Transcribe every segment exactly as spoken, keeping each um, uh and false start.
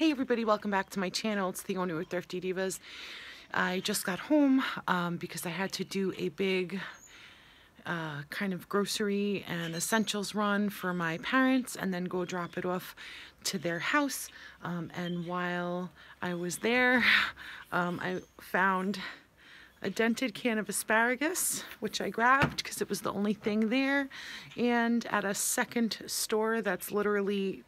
Hey everybody, welcome back to my channel. It's The Only with Thrifty Divas. I just got home um, because I had to do a big uh, kind of grocery and essentials run for my parents and then go drop it off to their house. Um, and while I was there, um, I found a dented can of asparagus, which I grabbed because it was the only thing there. And at a second store that's literally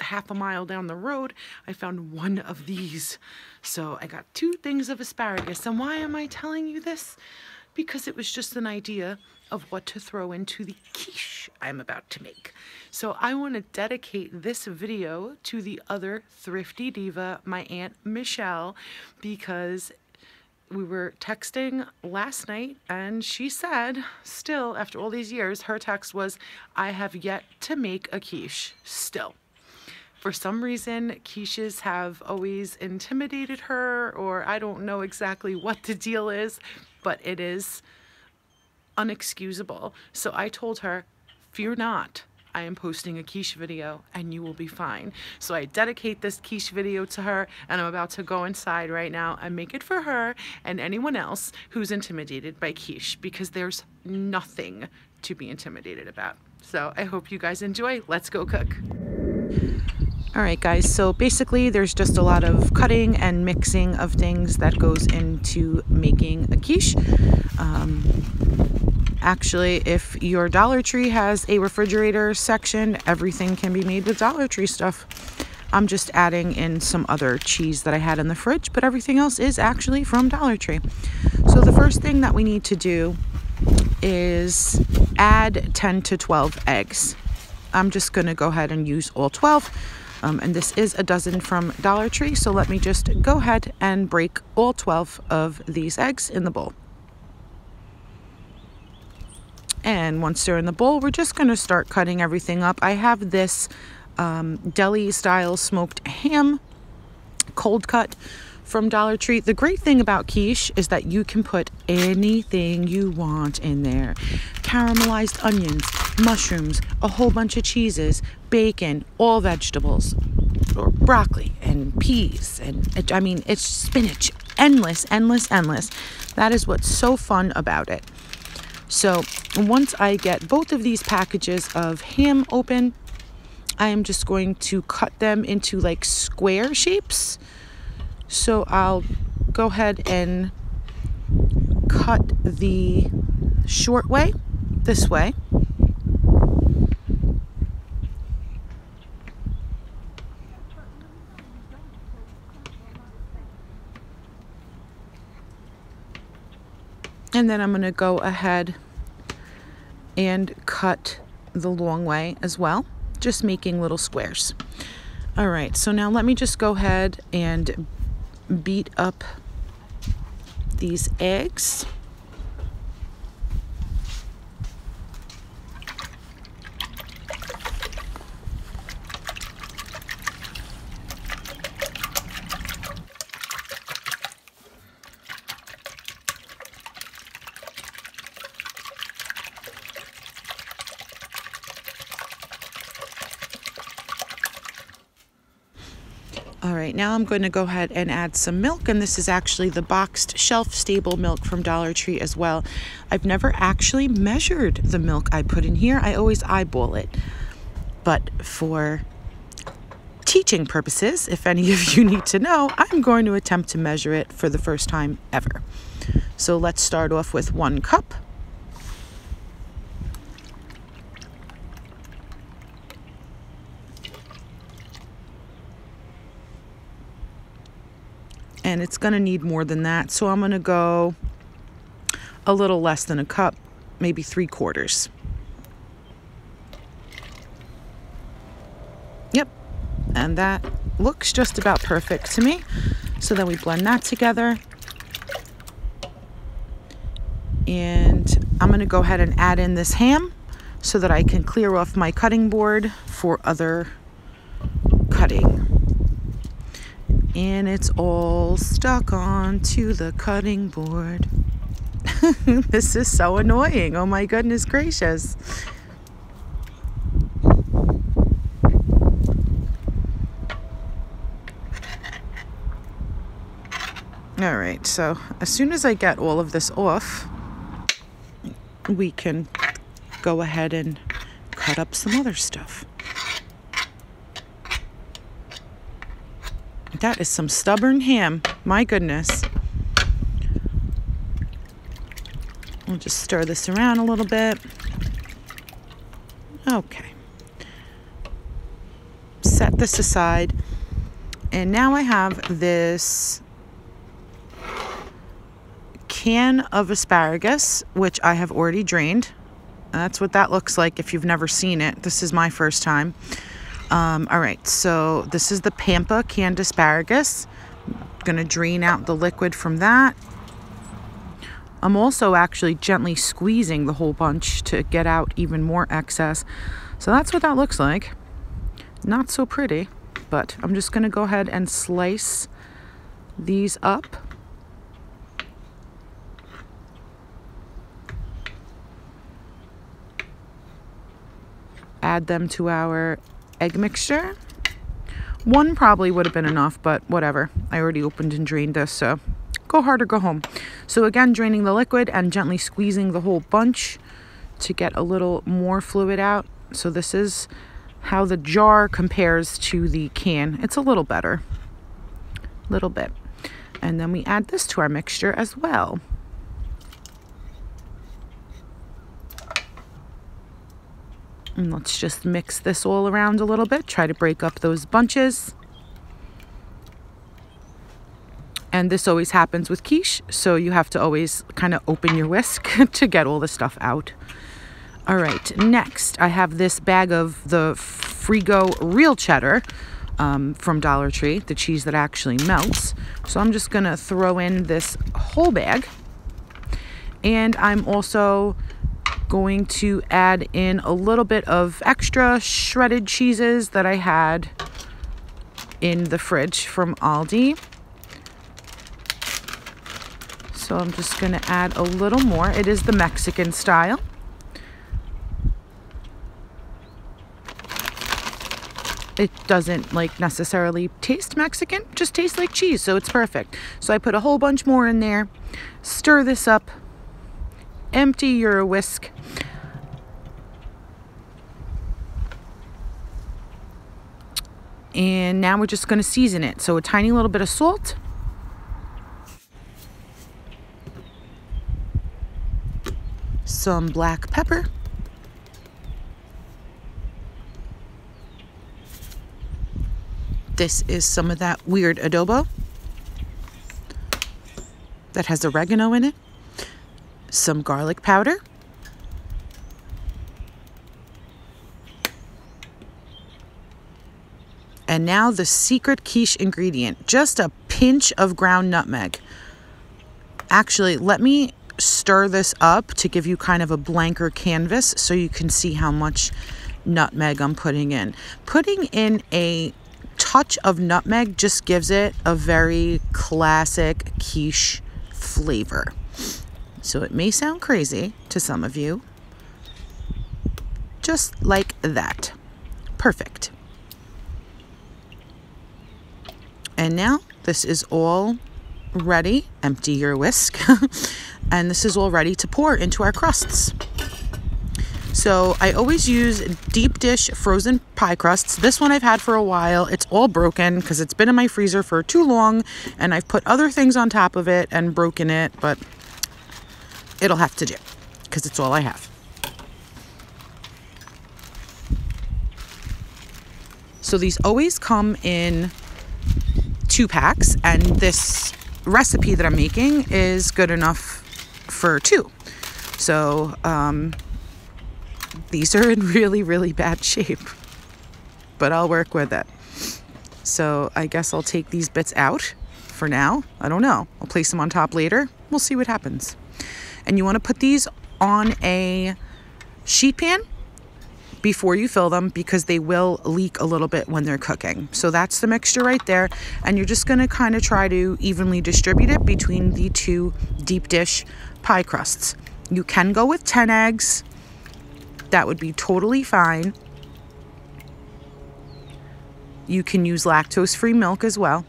half a mile down the road, I found one of these. So I got two things of asparagus. And why am I telling you this? Because it was just an idea of what to throw into the quiche I'm about to make. So I want to dedicate this video to the other thrifty diva, my Aunt Michelle, because we were texting last night and she said, still after all these years, her text was, I have yet to make a quiche still. For some reason, quiches have always intimidated her, or I don't know exactly what the deal is, but it is unexcusable. So I told her, fear not, I am posting a quiche video and you will be fine. So I dedicate this quiche video to her, and I'm about to go inside right now and make it for her and anyone else who's intimidated by quiche, because there's nothing to be intimidated about. So I hope you guys enjoy. Let's go cook. All right guys, so basically there's just a lot of cutting and mixing of things that goes into making a quiche. Um, actually, if your Dollar Tree has a refrigerator section, everything can be made with Dollar Tree stuff. I'm just adding in some other cheese that I had in the fridge, but everything else is actually from Dollar Tree. So the first thing that we need to do is add ten to twelve eggs. I'm just gonna go ahead and use all twelve. Um, and this is a dozen from Dollar Tree, so let me just go ahead and break all twelve of these eggs in the bowl. And once they're in the bowl, we're just going to start cutting everything up. I have this um, deli-style smoked ham cold cut from Dollar Tree. The great thing about quiche is that you can put anything you want in there. Caramelized onions, mushrooms, a whole bunch of cheeses, bacon, all vegetables, or broccoli and peas, and I mean, it's spinach. Endless, endless, endless. That is what's so fun about it. So once I get both of these packages of ham open, I am just going to cut them into like square shapes. So I'll go ahead and cut the short way, this way. And then I'm going to go ahead and cut the long way as well, just making little squares. All right, so now let me just go ahead and beat up these eggs. All right, now I'm going to go ahead and add some milk, and this is actually the boxed shelf stable milk from Dollar Tree as well. I've never actually measured the milk I put in here. I always eyeball it. But for teaching purposes, if any of you need to know, I'm going to attempt to measure it for the first time ever. So let's start off with one cup. And it's going to need more than that, so I'm going to go a little less than a cup, maybe three quarters. Yep, and that looks just about perfect to me. So then we blend that together. And I'm going to go ahead and add in this ham so that I can clear off my cutting board for other cutting. And it's all stuck on to the cutting board. This is so annoying. Oh my goodness gracious. All right, so as soon as I get all of this off, we can go ahead and cut up some other stuff. That is some stubborn ham, my goodness. We'll just stir this around a little bit. Okay. Set this aside. And now I have this can of asparagus, which I have already drained. That's what that looks like if you've never seen it. This is my first time. Um, all right, so this is the Pampa canned asparagus. I'm gonna drain out the liquid from that. I'm also actually gently squeezing the whole bunch to get out even more excess. So that's what that looks like. Not so pretty, but I'm just gonna go ahead and slice these up. Add them to our egg mixture. One probably would have been enough, but whatever. I already opened and drained this, so go hard or go home. So again, draining the liquid and gently squeezing the whole bunch to get a little more fluid out. So this is how the jar compares to the can. It's a little better, a little bit. And then we add this to our mixture as well. And let's just mix this all around a little bit. Try to break up those bunches. And this always happens with quiche, so you have to always kind of open your whisk to get all the stuff out. All right, next I have this bag of the Frigo real cheddar um, from Dollar Tree, the cheese that actually melts. So I'm just gonna throw in this whole bag. And I'm also going to add in a little bit of extra shredded cheeses that I had in the fridge from Aldi. So I'm just gonna add a little more. It is the Mexican style. It doesn't like necessarily taste Mexican, just tastes like cheese, so it's perfect. So I put a whole bunch more in there, stir this up, empty your whisk. And now we're just gonna season it. So a tiny little bit of salt. Some black pepper. This is some of that weird adobo that has oregano in it. Some garlic powder, and now the secret quiche ingredient, just a pinch of ground nutmeg. Actually, let me stir this up to give you kind of a blanker canvas so you can see how much nutmeg I'm putting in. Putting in a touch of nutmeg just gives it a very classic quiche flavor. So it may sound crazy to some of you, just like that. Perfect. And now this is all ready. Empty your whisk. And this is all ready to pour into our crusts. So I always use deep dish frozen pie crusts. This one I've had for a while. It's all broken because it's been in my freezer for too long, and I've put other things on top of it and broken it, but it'll have to do because it's all I have. So these always come in two packs, and this recipe that I'm making is good enough for two. So um, these are in really, really bad shape, but I'll work with it. So I guess I'll take these bits out for now. I don't know. I'll place them on top later. We'll see what happens. And you want to put these on a sheet pan before you fill them because they will leak a little bit when they're cooking. So that's the mixture right there. And you're just going to kind of try to evenly distribute it between the two deep dish pie crusts. You can go with ten eggs. That would be totally fine. You can use lactose-free milk as well.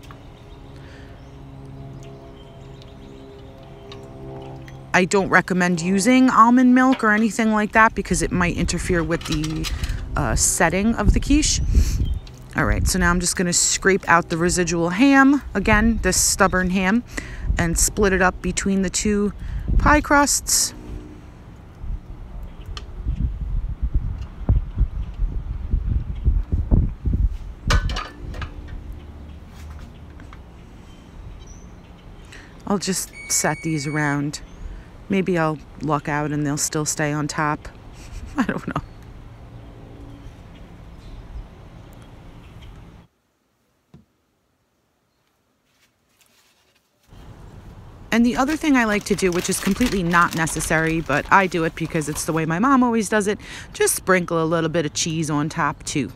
I don't recommend using almond milk or anything like that because it might interfere with the uh, setting of the quiche. All right, so now I'm just gonna scrape out the residual ham, again, this stubborn ham, and split it up between the two pie crusts. I'll just set these around. Maybe I'll luck out and they'll still stay on top. I don't know. And the other thing I like to do, which is completely not necessary, but I do it because it's the way my mom always does it, just sprinkle a little bit of cheese on top too.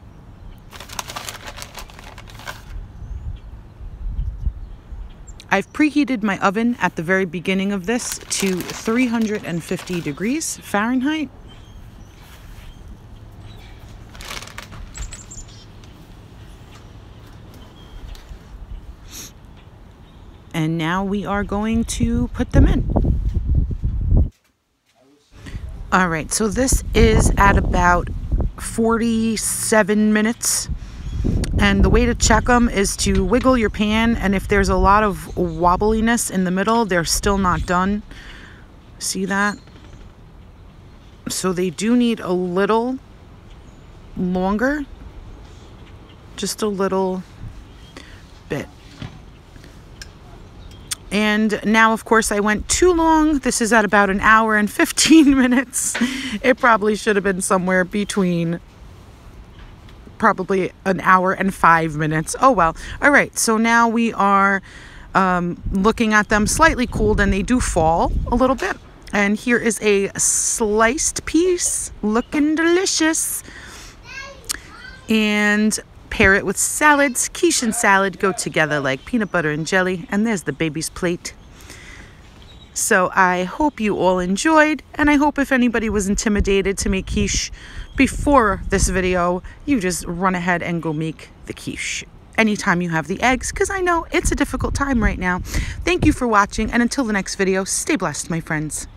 I've preheated my oven at the very beginning of this to three hundred fifty degrees Fahrenheit. And now we are going to put them in. All right, so this is at about forty-seven minutes. And the way to check them is to wiggle your pan, and if there's a lot of wobbliness in the middle, they're still not done. See that? So they do need a little longer, just a little bit. And now, of course, I went too long. This is at about an hour and fifteen minutes. It probably should have been somewhere between probably an hour and five minutes. Oh well. All right, so now we are um, looking at them slightly cooled, and they do fall a little bit. And here is a sliced piece, looking delicious. And pair it with salads. Quiche and salad go together like peanut butter and jelly. And there's the baby's plate. So I hope you all enjoyed, and I hope if anybody was intimidated to make quiche before this video, you just run ahead and go make the quiche anytime you have the eggs, because I know it's a difficult time right now. Thank you for watching, and until the next video, stay blessed, my friends.